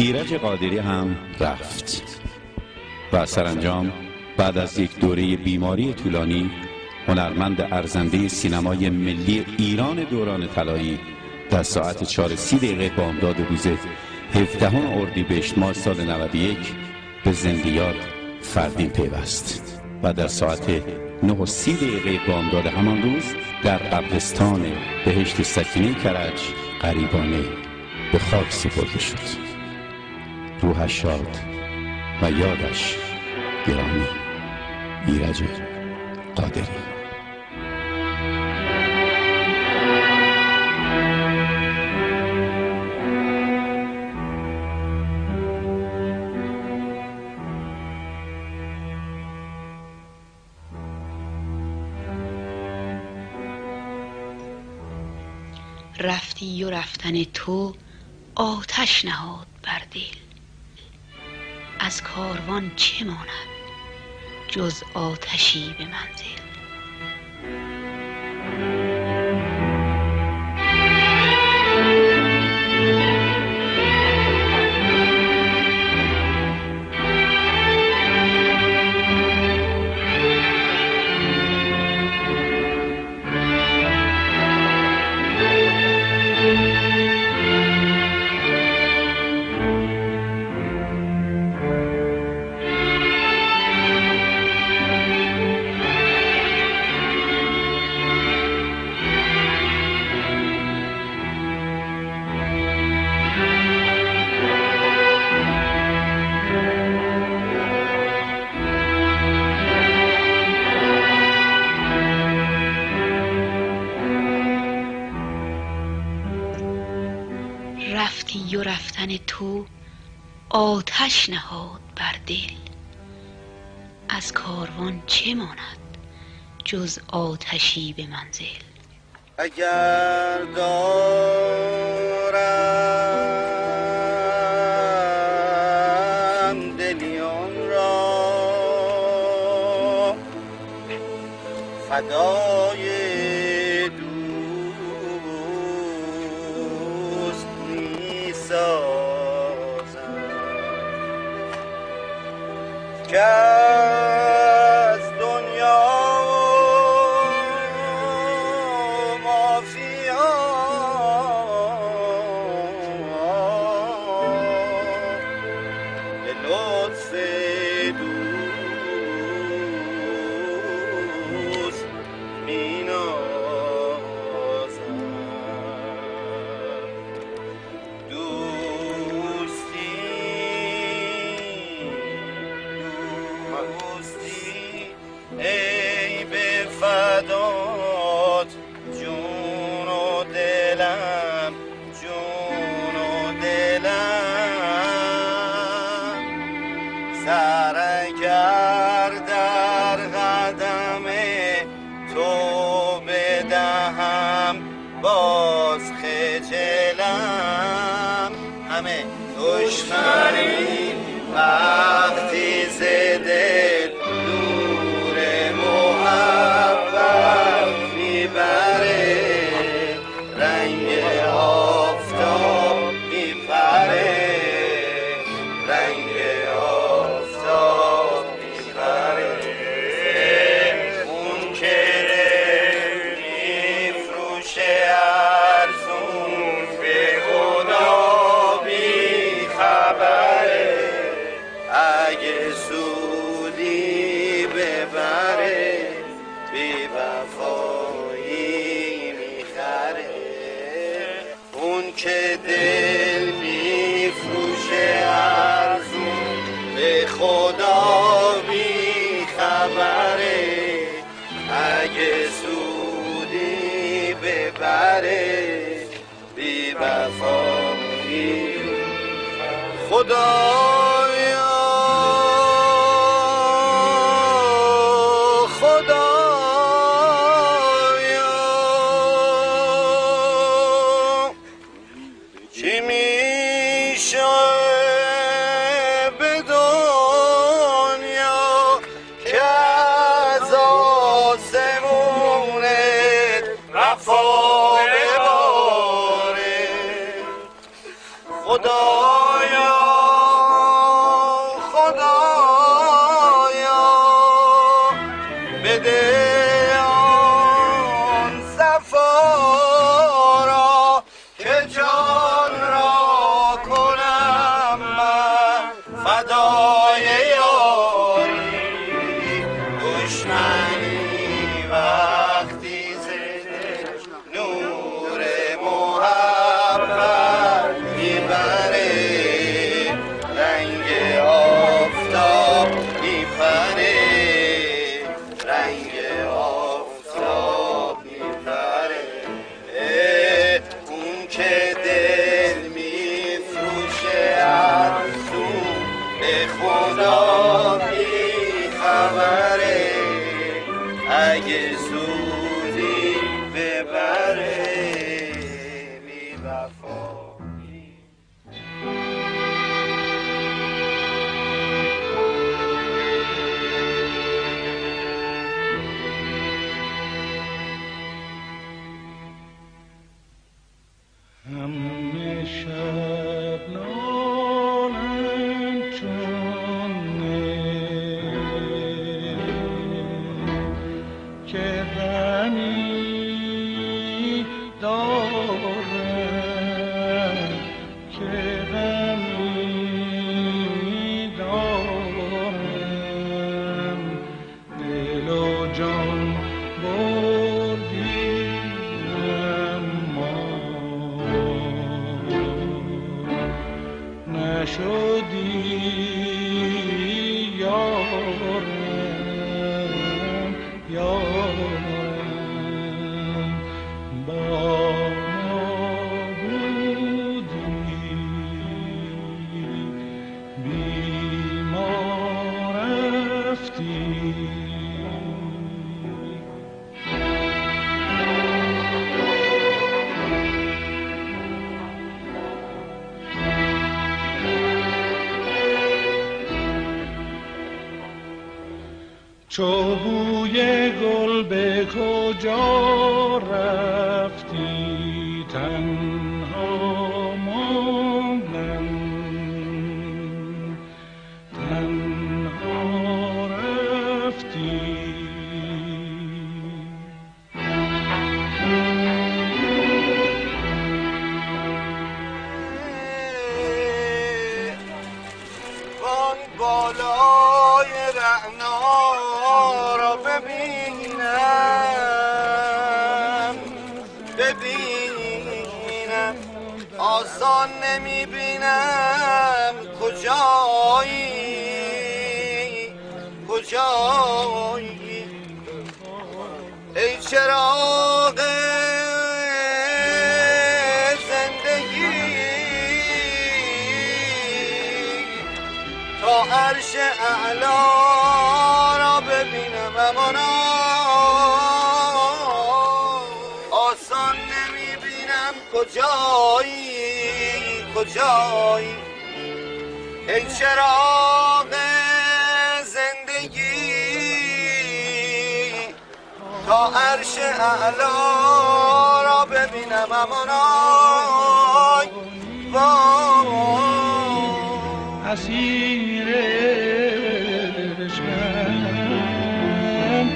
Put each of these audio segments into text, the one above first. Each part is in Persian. ایرج قادری هم رفت و سرانجام بعد از یک دوره بیماری طولانی هنرمند ارزنده سینمای ملی ایران دوران طلایی در ساعت 4:30 بامداد روز 17 اردیبهشت سال 91 به زندیات فردین پیوست و در ساعت 9:30 بامداد همان روز در قبرستان بهشت سکینه کرج غریبانه به خاک سپرده شد. روحش شاد و یادش گرامی. ایرج قادری. رفتی و رفتن تو آتش نهاد بر دل، از کاروان چه ماند جز آتشی به منزل. رفتی و رفتن تو آتش نهاد بر دل، از کاروان چه ماند جز آتشی به منزل. اگر دارم دلیان را فدای که از دنیا مافی به لطف دوست می نازم، ای به فدات جون و دلم، جون و دلم سرگر در قدم تو بدهم، باز خجلم همه دشمنی وقتی زده که دل می فروشه ارزون به خدا بی خبره، اگه سودی ببره بی وفایی. خدایا فدای یاری دشمنی وقتی زده نور محبت میبره رنگ آفتاب میپره رنگ آفتاب میپره اون که دل میفروشه خدا بی‌خبره اگه سودی ببره بی وفا. چو بوی گل به کجا رفتی تنها ماندم تنها رفتی وان بالای رعنا ببینم آسان نمیبینم کجایی کجایی ای چراغ زندگی تا عرش اعلا را ببینم امانا کجایی کجایی ای چراغ زندگی تا عرش اعلا را ببینم امانای وای اسیر عشقم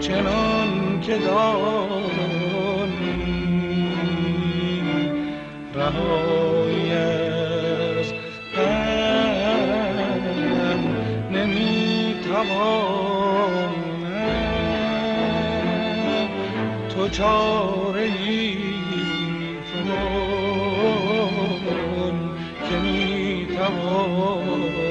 چنان که دانی رهایی از غم نمیتوانم تو چاره ای کن که میتوانم